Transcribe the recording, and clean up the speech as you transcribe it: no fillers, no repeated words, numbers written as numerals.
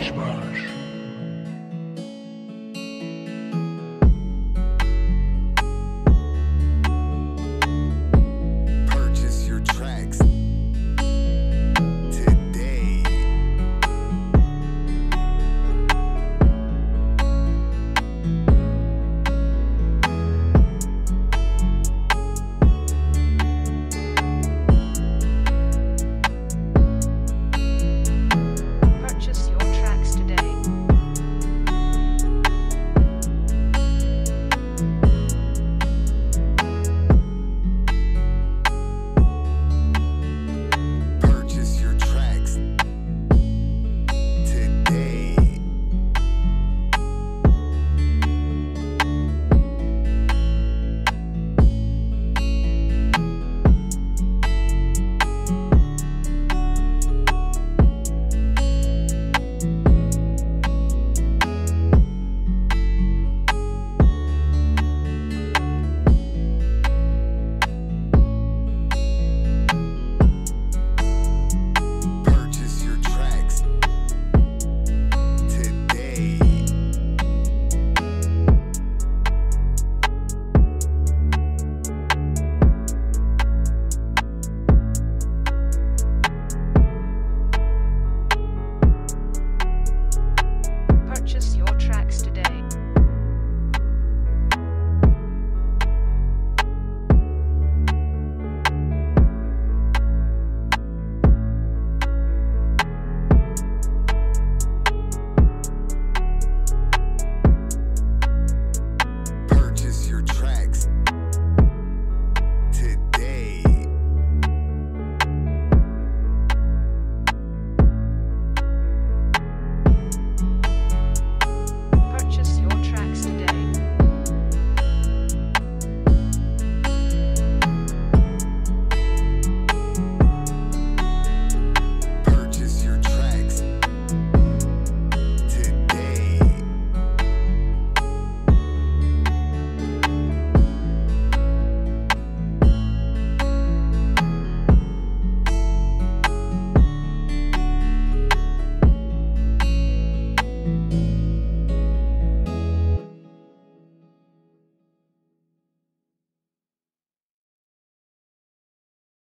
Mishmash.